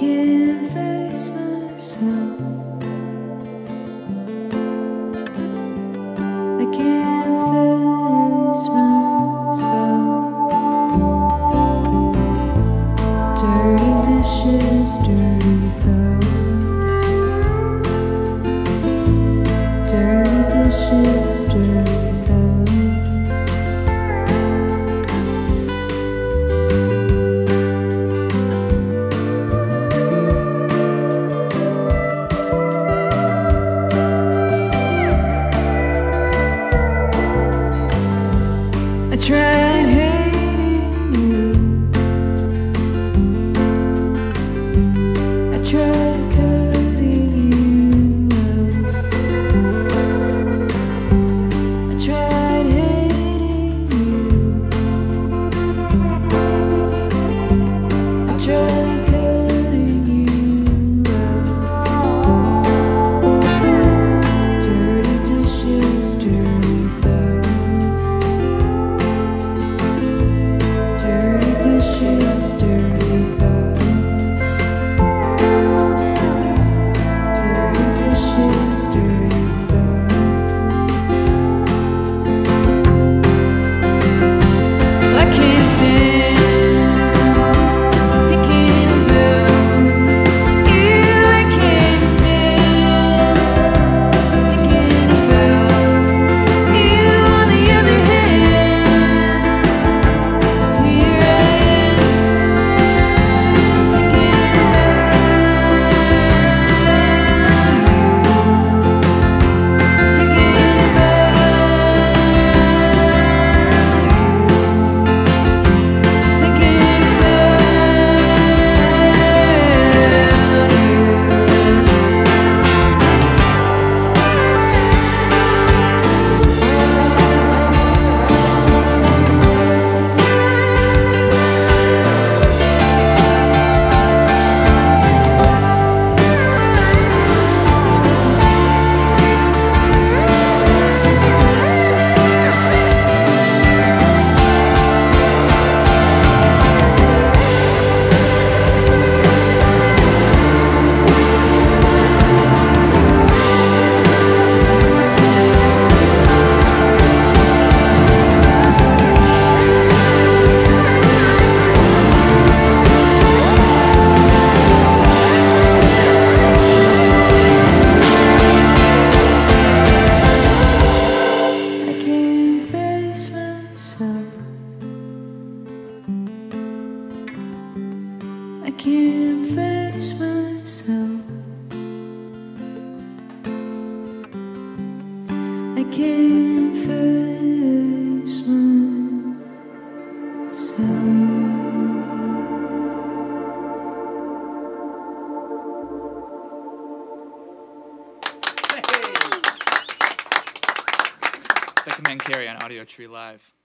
can't face myself. I can't face myself. Dirty dishes, dirty thoughts. Dirty dishes, dirty thoughts. Tried hating you, I tried cutting you out. I tried hating you, I tried cutting you out. Dirty dishes, dirty thoughts. I can't face myself. I can't face myself. Hey. Recommend Carrie on Audio Tree Live.